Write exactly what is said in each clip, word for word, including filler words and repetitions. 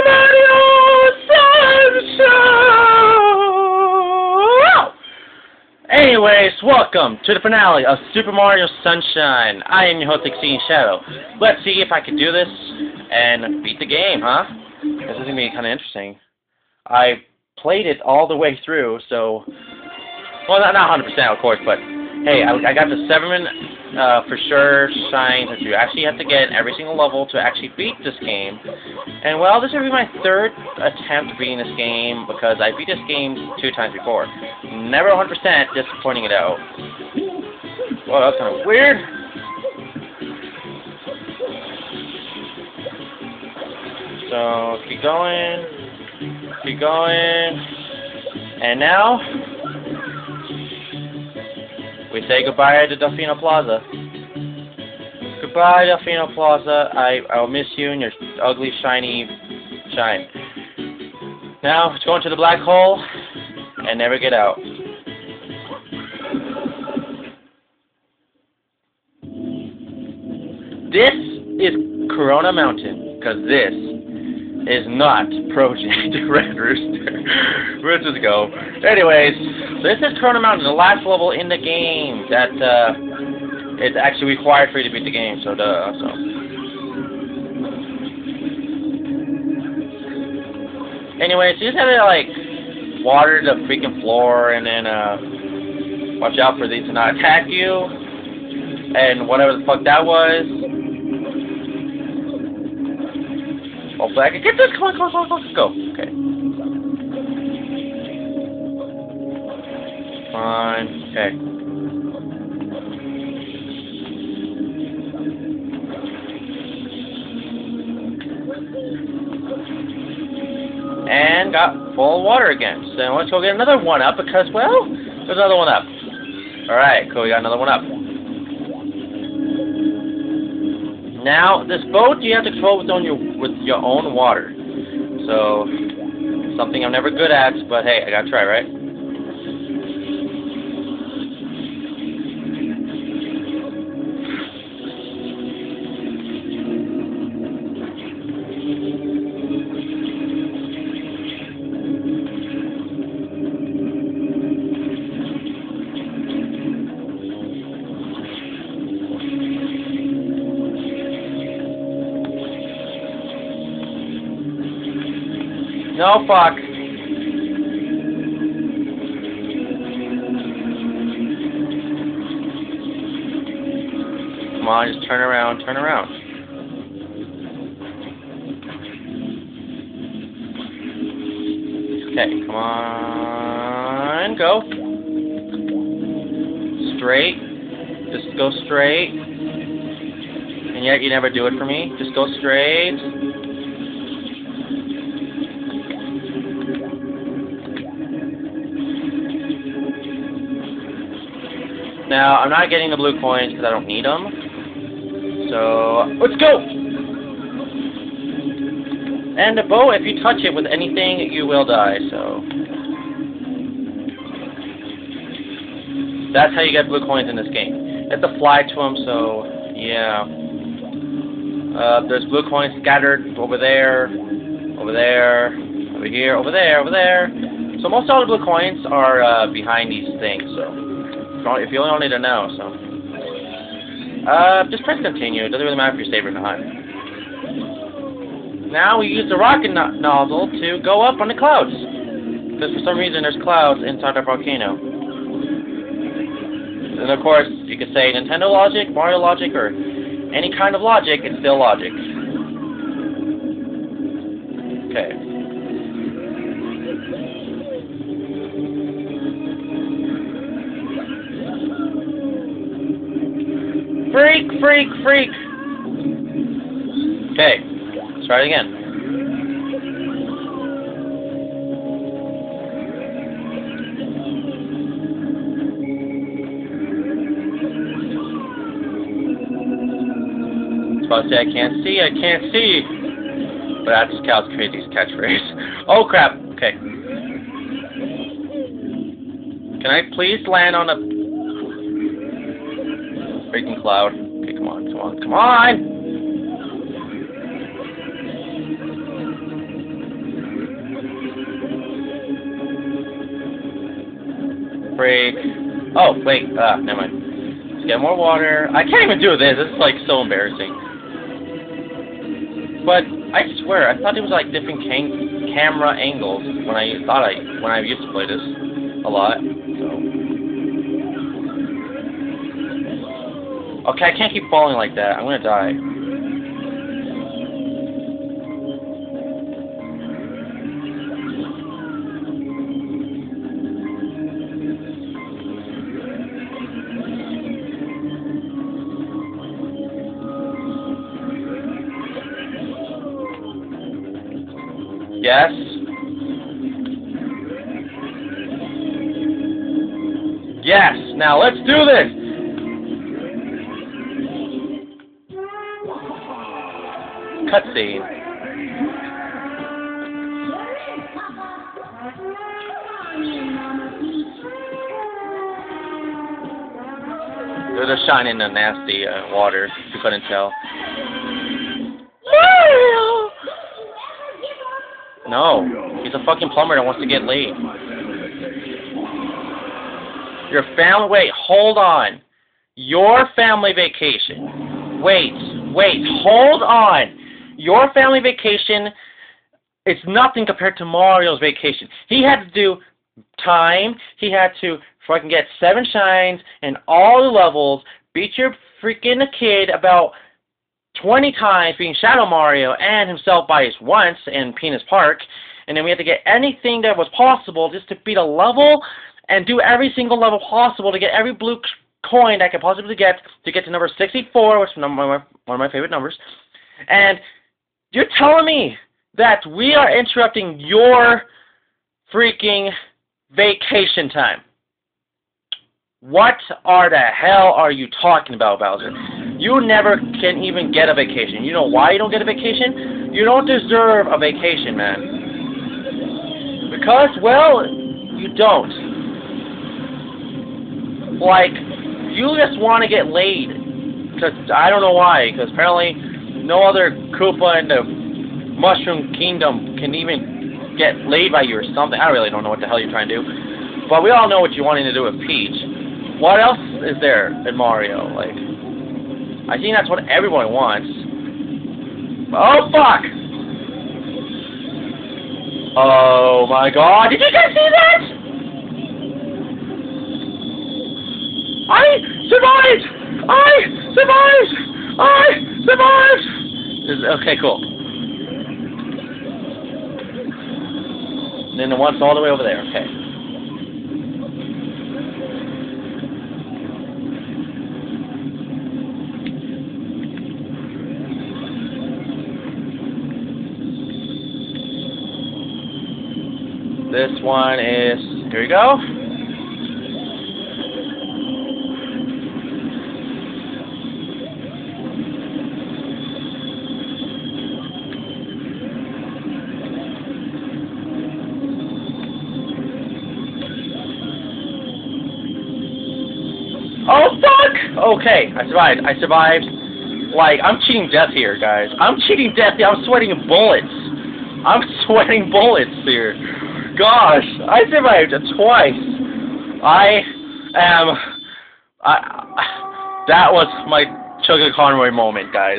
Super Mario Sunshine! Anyways, welcome to the finale of Super Mario Sunshine. I am your host, XeanShadow. Let's see if I can do this and beat the game, huh? This is going to be kind of interesting. I played it all the way through, so... Well, not one hundred percent, of course, but... Hey, I, I got the seven minute... Uh, for sure, signs that you actually have to get every single level to actually beat this game. And well, this will be my third attempt beating this game because I beat this game two times before. Never one hundred percent, just pointing it out. Well, that's kind of weird. So, keep going. Keep going. And now... we say goodbye to Delfino Plaza. Goodbye, Delfino Plaza. I, I'll miss you and your ugly, shiny shine. Now, let's go into the black hole and never get out. This is Corona Mountain, because this is not Project Red Rooster. Let's just go. Anyways, this is Corona Mountain, the last level in the game that uh, it's actually required for you to beat the game. So, duh. So. Anyways, you just have to like water the freaking floor, and then uh, watch out for these to not attack you, and whatever the fuck that was. Hopefully, I can get this. Come on, come on, come on, let's go. Okay. Fine. Okay. And got full of water again. So let's go get another one up because, well, there's another one up. Alright, cool. We got another one up. Now, this boat you have to control with, on your, with your own water. So, something I'm never good at, but hey, I gotta try, right? No, fuck. Come on, just turn around, turn around. Okay, come on, go. Straight. Just go straight. And yet you never do it for me. Just go straight. Now, I'm not getting the blue coins because I don't need them. So, let's go! And the bow, if you touch it with anything, you will die, so... that's how you get blue coins in this game. You have to fly to them, so... yeah. Uh, there's blue coins scattered over there, over there, over here, over there, over there. So most all the blue coins are uh, behind these things, so... if you only need to know, so. Uh, just press continue. It doesn't really matter if you're saving or not. Now we use the rocket no nozzle to go up on the clouds. Because for some reason there's clouds inside our volcano. And of course, you could say Nintendo logic, Mario logic, or any kind of logic, it's still logic. Okay. Freak, freak, freak! Okay, let's try it again. It's about to say, I can't see, I can't see! But that's Cal's crazy catchphrase. Oh crap, okay. Can I please land on a... freaking cloud. Okay, come on, come on, come on! Oh, wait. Ah, never mind. Let's get more water. I can't even do this. This is, like, so embarrassing. But I swear, I thought it was, like, different cam camera angles when I thought I when I used to play this a lot. So. Okay, I can't keep falling like that. I'm gonna die. Yes. Yes. Now let's do this. Cutscene. They're just shining the nasty uh, water. If you couldn't tell. No, he's a fucking plumber that wants to get laid. Your family, wait, hold on. Your family vacation. Wait, wait, hold on. Your family vacation, it's nothing compared to Mario's vacation. He had to do time, he had to fucking get seven shines and all the levels, beat your freaking kid about twenty times being Shadow Mario and himself by his once in Penis Park, and then we had to get anything that was possible just to beat a level and do every single level possible to get every blue coin I could possibly get to get to number sixty-four, which is one of my favorite numbers. And you're telling me that we are interrupting your freaking vacation time? What are the hell are you talking about, Bowser? You never can even get a vacation. You know why you don't get a vacation? You don't deserve a vacation, man. Because, well, you don't. Like, you just want to get laid. Cause I don't know why, because apparently no other Koopa in the Mushroom Kingdom can even get laid by you or something. I really don't know what the hell you're trying to do. But we all know what you're wanting to do with Peach. What else is there in Mario? Like, I think that's what everyone wants. Oh, fuck! Oh, my God. Did you guys see that? I survived! I survived! I survived! Okay, cool. And then the one's all the way over there. Okay. This one is, here we go. Oh, fuck! Okay, I survived. I survived. Like, I'm cheating death here, guys. I'm cheating death here. I'm sweating bullets. I'm sweating bullets here. Gosh, I survived it twice. I am. I, that was my Chuggaaconroy moment, guys.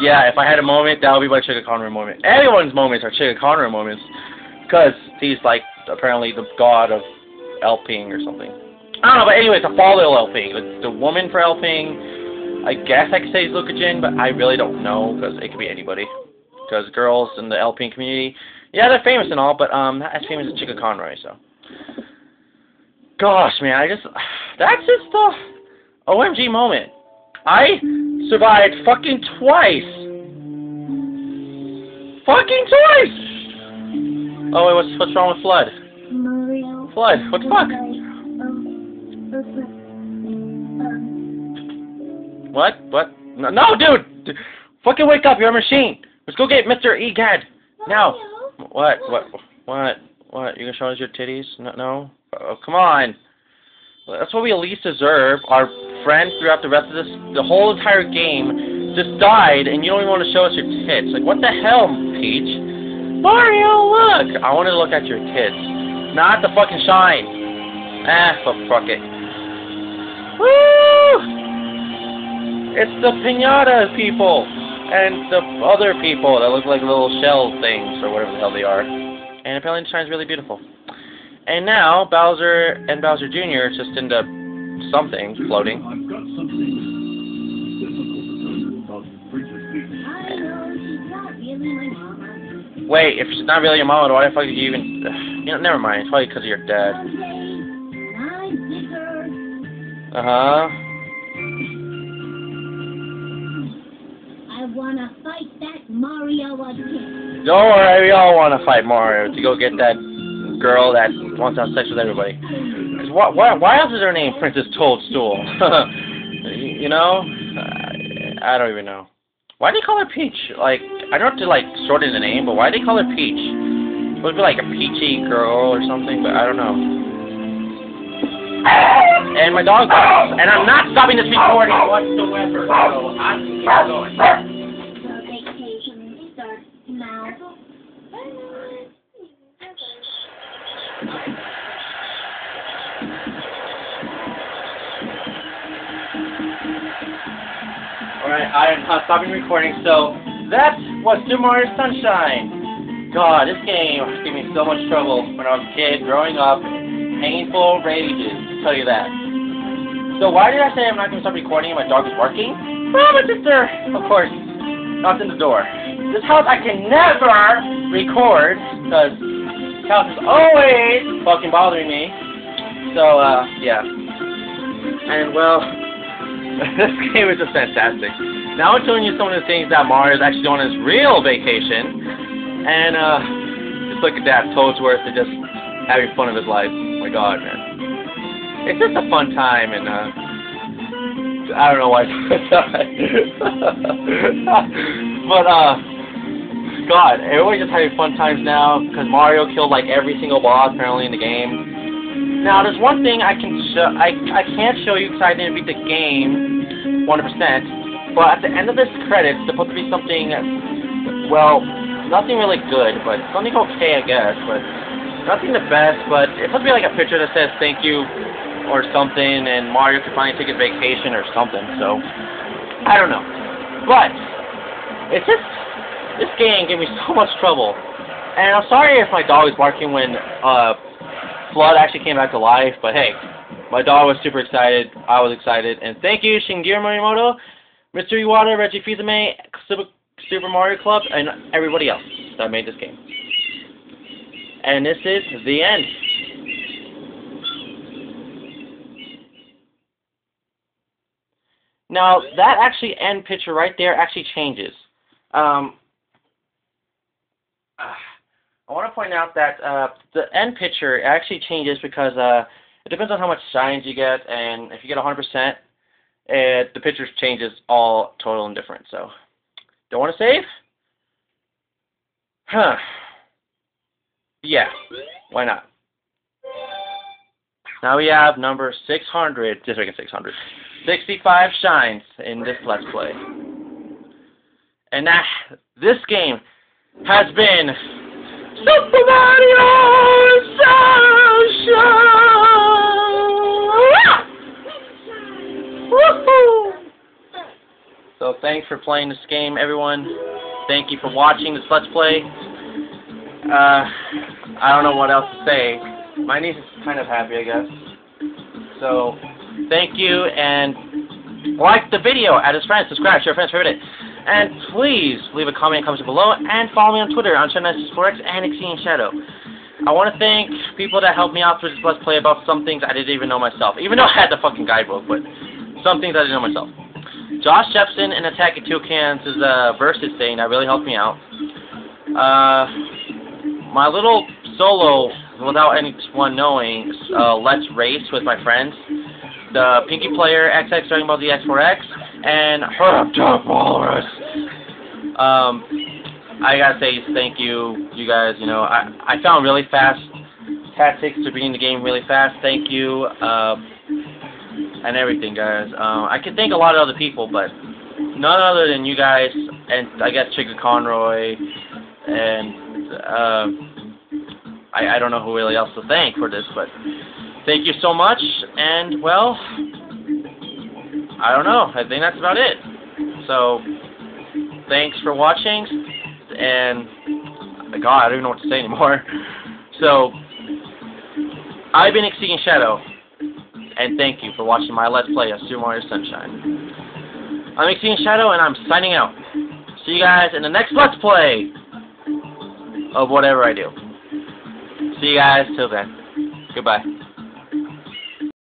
Yeah, if I had a moment, that would be my Chuggaaconroy moment. Everyone's moments are Chuggaaconroy moments, because he's like apparently the god of Elping or something. I don't know, but anyways, the father of Elping, it's the woman for Elping. I guess I could say it's LucahJin, but I really don't know because it could be anybody. Because girls in the Elping community. Yeah, they're famous and all, but um, not as famous as Chuggaaconroy, so. Gosh, man, I just... That's just the O M G moment. I survived fucking twice. Fucking twice! Oh, wait, what's, what's wrong with Flood? Flood, what the fuck? What? What? No, no, dude! Fucking wake up, you're a machine! Let's go get Mister E. Gadd. Now! What? What? What? What? You gonna show us your titties? No? No? Oh, come on! That's what we at least deserve. Our friend throughout the rest of this, the whole entire game, just died, and you don't even want to show us your tits. Like, what the hell, Peach? Mario, look! I want to look at your tits. Not the fucking shine. Ah, fuck, fuck it. Woo! It's the piñata people! And the other people that look like little shell things, or whatever the hell they are. And apparently the shine's really beautiful. And now, Bowser and Bowser Junior is just into something, floating. I've got something difficult to tell you about Princess Peach. I know, she's not really my mama. Wait, if she's not really your mama, why the fuck did you even... You know, never mind, it's probably because of your dad. Uh-huh. I wanna fight that Mario again. Don't worry, we all wanna fight Mario to go get that girl that wants to have sex with everybody. Cause why, why, why else is her name Princess Toadstool? You know? I, I don't even know. Why do they call her Peach? Like, I don't have to, like, sort in the name, but why do they call her Peach? It would be like a peachy girl or something, but I don't know. And my dog barks, and I'm not stopping this recording whatsoever, so I'm keep going. Alright, I am not stopping recording, so that was Super Mario Sunshine. God, this game gave me so much trouble when I was a kid, growing up, painful rages, to tell you that. So why did I say I'm not going to stop recording and my dog is barking? Well, my sister, of course, knocked in the door. This house I can never record, because this house is always fucking bothering me. So, uh, yeah. And, well... this game is just fantastic. Now I'm showing you some of the things that Mario's actually doing on his real vacation. And, uh, just look at that. Toadsworth is just having fun of his life. Oh my god, man. It's just a fun time, and, uh, I don't know why. But, uh, god, everyone's just having fun times now, because Mario killed, like, every single boss, apparently, in the game. Now, there's one thing I can show, I, I can't show you because I didn't beat the game one hundred percent, but at the end of this credit, it's supposed to be something, well, nothing really good, but something okay, I guess, but nothing the best, but it's supposed to be like a picture that says thank you or something, and Mario could finally take a vacation or something, so, I don't know. But, it's just, this game gave me so much trouble, and I'm sorry if my dog is barking when, uh, Fluud actually came back to life, but hey, my dog was super excited, I was excited, and thank you, Shigeru Miyamoto, Mister Iwata, Reggie Fils-Aime, Super, Super Mario Club, and everybody else that made this game. And this is the end. Now, that actually end picture right there actually changes. Um... Uh, I want to point out that uh, the end picture actually changes because uh, it depends on how much shines you get, and if you get one hundred percent, it, the picture changes all total and different. So, don't want to save? Huh. Yeah, why not? Now we have number six hundred, just making six hundred, sixty-five shines in this Let's Play. And that, this game has been... Super Mario Sunshine! Woohoo! So thanks for playing this game, everyone. Thank you for watching this Let's Play. Uh, I don't know what else to say. My niece is kind of happy, I guess. So, thank you, and like the video, add us friends, subscribe, share friends, favorite it. And please leave a comment in the comments below, and follow me on Twitter on ShadowNest four x and XeanShadow. I want to thank people that helped me out with this Let's Play about some things I didn't even know myself, even though I had the fucking guidebook, but some things I didn't know myself. Josh Jepson and Attack of Two Cans is a versus thing that really helped me out. Uh, my little solo, without anyone knowing, uh, Let's Race with my friends. The Pinky Player X X Dragon Ball Z X four X, and Herb Walrus. Um, I gotta say thank you, you guys. You know, I I found really fast tactics to beating the game really fast. Thank you, uh, and everything, guys. Um, I can thank a lot of other people, but none other than you guys, and I guess Chuggaaconroy, and uh, I I don't know who really else to thank for this, but. Thank you so much, and, well... I don't know. I think that's about it. So, thanks for watching, and, God, I don't even know what to say anymore. So, I've been Exceeding Shadow, and thank you for watching my Let's Play of Super Mario Sunshine. I'm Exceeding Shadow, and I'm signing out. See you guys in the next Let's Play of whatever I do. See you guys till then. Goodbye.